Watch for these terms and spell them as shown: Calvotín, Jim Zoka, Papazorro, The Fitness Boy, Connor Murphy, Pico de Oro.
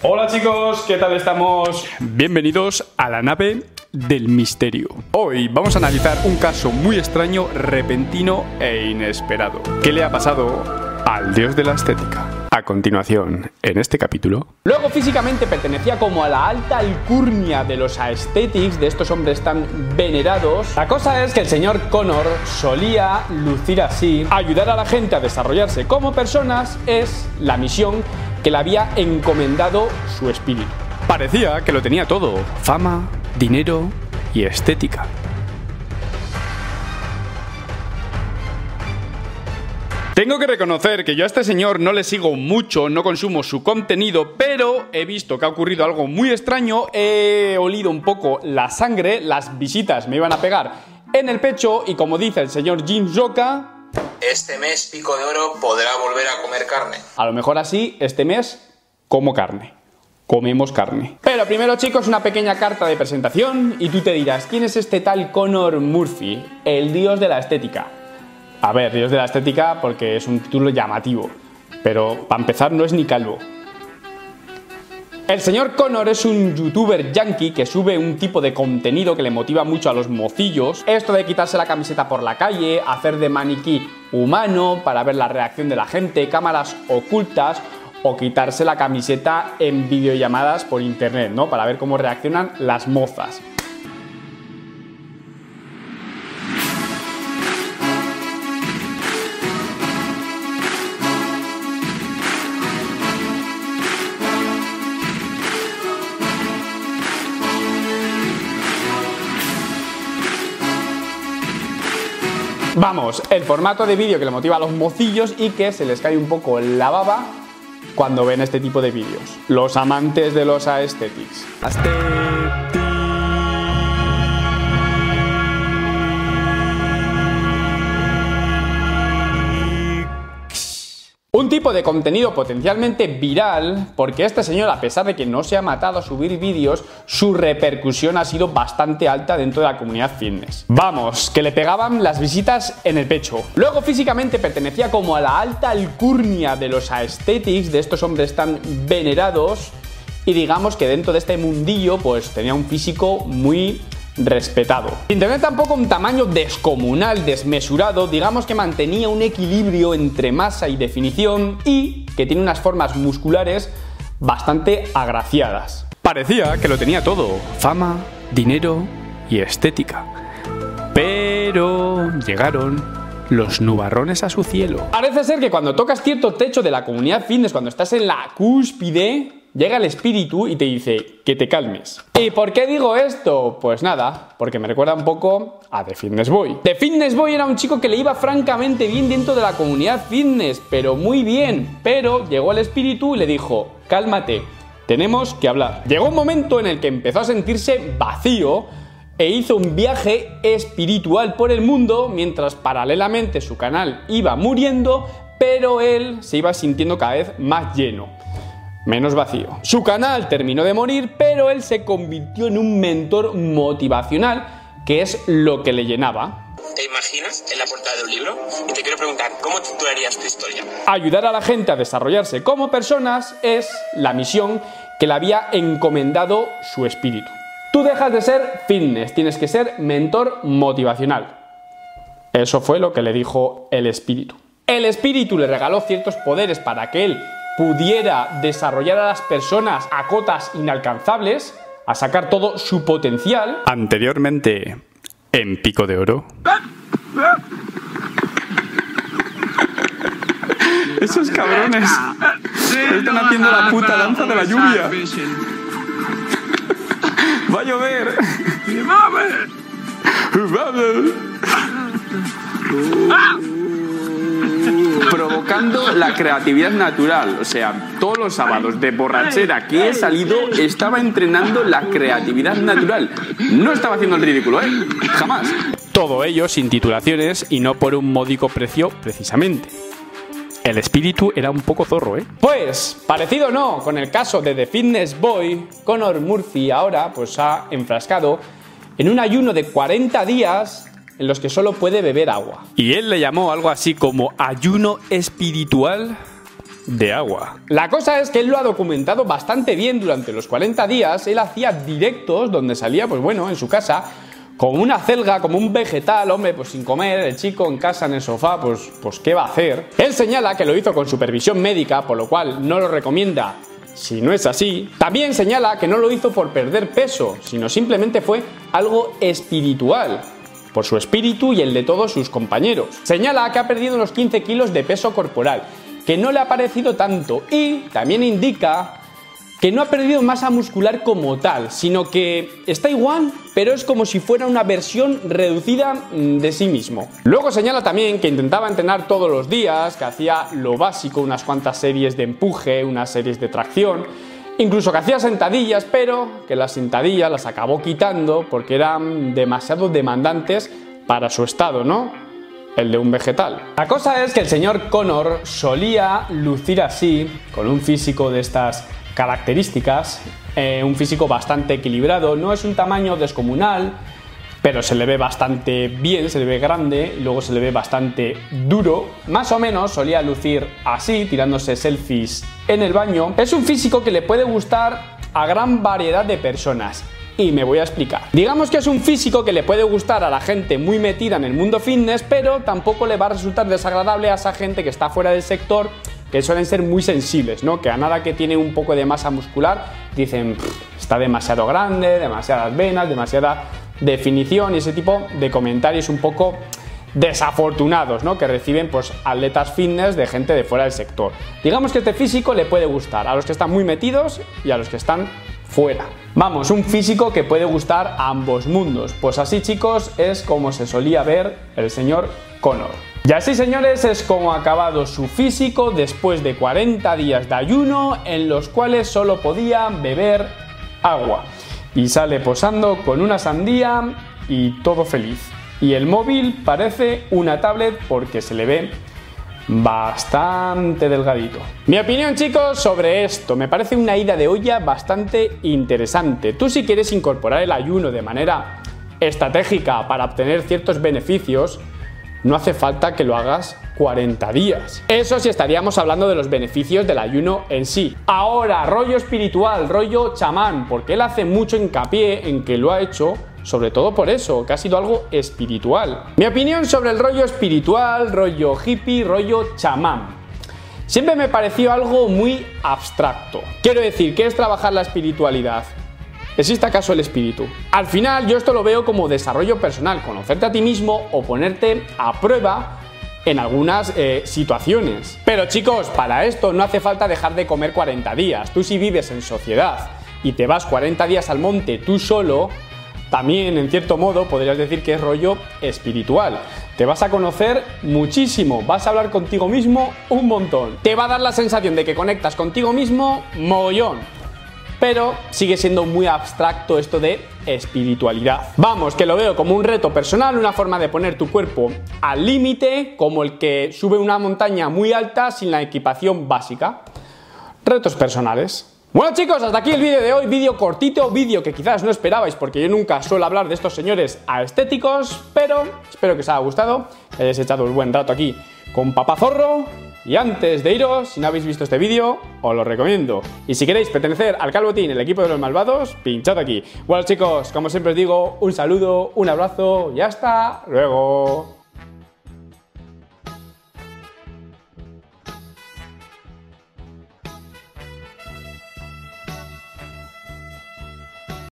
Hola chicos, ¿qué tal estamos? Bienvenidos a la nave del misterio. Hoy vamos a analizar un caso muy extraño, repentino e inesperado. ¿Qué le ha pasado al dios de la estética? A continuación, en este capítulo... Luego físicamente pertenecía como a la alta alcurnia de los aesthetics, de estos hombres tan venerados. La cosa es que el señor Connor solía lucir así. Ayudar a la gente a desarrollarse como personas es la misión que le había encomendado su espíritu. Parecía que lo tenía todo: fama, dinero y estética. Tengo que reconocer que yo a este señor no le sigo mucho, no consumo su contenido, pero he visto que ha ocurrido algo muy extraño, he olido un poco la sangre, las visitas me iban a pegar en el pecho y, como dice el señor Jim Zoka, este mes Pico de Oro podrá volver a comer carne. A lo mejor así, este mes, como carne. Comemos carne. Pero primero, chicos, una pequeña carta de presentación. Y tú te dirás, ¿quién es este tal Connor Murphy? El dios de la estética. A ver, dios de la estética porque es un título llamativo. Pero, para empezar, no es ni calvo. El señor Connor es un youtuber yankee que sube un tipo de contenido que le motiva mucho a los mocillos. Esto de quitarse la camiseta por la calle, hacer de maniquí humano para ver la reacción de la gente, cámaras ocultas o quitarse la camiseta en videollamadas por internet, ¿no? Para ver cómo reaccionan las mozas. Vamos, el formato de vídeo que le motiva a los mocillos y que se les cae un poco la baba cuando ven este tipo de vídeos. Los amantes de los aesthetics. Un tipo de contenido potencialmente viral, porque este señor, a pesar de que no se ha matado a subir vídeos, su repercusión ha sido bastante alta dentro de la comunidad fitness. Vamos, que le pegaban las visitas en el pecho. Luego físicamente pertenecía como a la alta alcurnia de los aesthetics, de estos hombres tan venerados, y digamos que dentro de este mundillo pues tenía un físico muy respetado. Sin tener tampoco un tamaño descomunal, desmesurado, digamos que mantenía un equilibrio entre masa y definición y que tiene unas formas musculares bastante agraciadas. Parecía que lo tenía todo: fama, dinero y estética. Pero llegaron los nubarrones a su cielo. Parece ser que cuando tocas cierto techo de la comunidad fitness, cuando estás en la cúspide, llega el espíritu y te dice que te calmes. ¿Y por qué digo esto? Pues nada, porque me recuerda un poco a The Fitness Boy. The Fitness Boy era un chico que le iba francamente bien dentro de la comunidad fitness, pero muy bien. Pero llegó el espíritu y le dijo: cálmate, tenemos que hablar. Llegó un momento en el que empezó a sentirse vacío e hizo un viaje espiritual por el mundo, mientras paralelamente su canal iba muriendo, pero él se iba sintiendo cada vez más lleno, menos vacío. Su canal terminó de morir, pero él se convirtió en un mentor motivacional, que es lo que le llenaba. ¿Te imaginas en la portada de un libro? Y te quiero preguntar, ¿cómo titularías tu historia? Ayudar a la gente a desarrollarse como personas es la misión que le había encomendado su espíritu. Tú dejas de ser fitness, tienes que ser mentor motivacional. Eso fue lo que le dijo el espíritu. El espíritu le regaló ciertos poderes para que él pudiera desarrollar a las personas a cotas inalcanzables, a sacar todo su potencial. Anteriormente, en Pico de Oro. Esos cabrones están haciendo la puta danza de la lluvia. ¡Va a llover! Provocando la creatividad natural. O sea, todos los sábados de borrachera que he salido, estaba entrenando la creatividad natural. No estaba haciendo el ridículo, ¿eh? Jamás. Todo ello sin titulaciones y no por un módico precio, precisamente. El espíritu era un poco zorro, ¿eh? Pues, parecido no, con el caso de The Fitness Boy, Connor Murphy ahora pues ha enfrascado en un ayuno de 40 días en los que solo puede beber agua. Y él le llamó algo así como ayuno espiritual de agua. La cosa es que él lo ha documentado bastante bien durante los 40 días. Él hacía directos donde salía, pues bueno, en su casa, como una celga, como un vegetal, hombre, pues sin comer, el chico en casa, en el sofá, pues ¿qué va a hacer? Él señala que lo hizo con supervisión médica, por lo cual no lo recomienda si no es así. También señala que no lo hizo por perder peso, sino simplemente fue algo espiritual, por su espíritu y el de todos sus compañeros. Señala que ha perdido unos 15 kilos de peso corporal, que no le ha parecido tanto, y también indica que no ha perdido masa muscular como tal, sino que está igual, pero es como si fuera una versión reducida de sí mismo. Luego señala también que intentaba entrenar todos los días, que hacía lo básico, unas cuantas series de empuje, unas series de tracción, incluso que hacía sentadillas, pero que las sentadillas las acabó quitando porque eran demasiado demandantes para su estado, ¿no? El de un vegetal. La cosa es que el señor Connor solía lucir así, con un físico de estas características, un físico bastante equilibrado, no es un tamaño descomunal, pero se le ve bastante bien, se le ve grande, y luego se le ve bastante duro. Más o menos solía lucir así, tirándose selfies en el baño. Es un físico que le puede gustar a gran variedad de personas. Y me voy a explicar. Digamos que es un físico que le puede gustar a la gente muy metida en el mundo fitness, pero tampoco le va a resultar desagradable a esa gente que está fuera del sector, que suelen ser muy sensibles, ¿no? Que a nada que tiene un poco de masa muscular dicen, está demasiado grande, demasiadas venas, demasiada definición, y ese tipo de comentarios un poco desafortunados, ¿no? Que reciben pues atletas fitness de gente de fuera del sector. Digamos que este físico le puede gustar a los que están muy metidos y a los que están fuera. Vamos, un físico que puede gustar a ambos mundos. Pues así, chicos, es como se solía ver el señor Connor. Y así, señores, es como ha acabado su físico después de 40 días de ayuno en los cuales solo podía beber agua. Y sale posando con una sandía y todo feliz. Y el móvil parece una tablet porque se le ve bastante delgadito. Mi opinión, chicos, sobre esto. Me parece una ida de olla bastante interesante. Tú, si quieres incorporar el ayuno de manera estratégica para obtener ciertos beneficios, no hace falta que lo hagas 40 días. Eso sí, estaríamos hablando de los beneficios del ayuno en sí. Ahora, rollo espiritual, rollo chamán, porque él hace mucho hincapié en que lo ha hecho sobre todo por eso, que ha sido algo espiritual. Mi opinión sobre el rollo espiritual, rollo hippie, rollo chamán. Siempre me pareció algo muy abstracto. Quiero decir, ¿qué es trabajar la espiritualidad? ¿Existe acaso el espíritu? Al final, yo esto lo veo como desarrollo personal, conocerte a ti mismo o ponerte a prueba en algunas situaciones. Pero chicos, para esto no hace falta dejar de comer 40 días. Tú, si vives en sociedad y te vas 40 días al monte tú solo, también, en cierto modo, podrías decir que es rollo espiritual. Te vas a conocer muchísimo, vas a hablar contigo mismo un montón. Te va a dar la sensación de que conectas contigo mismo mogollón. Pero sigue siendo muy abstracto esto de espiritualidad. Vamos, que lo veo como un reto personal, una forma de poner tu cuerpo al límite, como el que sube una montaña muy alta sin la equipación básica. Retos personales. Bueno, chicos, hasta aquí el vídeo de hoy, vídeo cortito, vídeo que quizás no esperabais porque yo nunca suelo hablar de estos señores aestéticos, pero espero que os haya gustado, que hayáis echado un buen rato aquí con Papazorro, y antes de iros, si no habéis visto este vídeo, os lo recomiendo. Y si queréis pertenecer al Calvotín, el equipo de los malvados, pinchad aquí. Bueno, chicos, como siempre os digo, un saludo, un abrazo y hasta luego.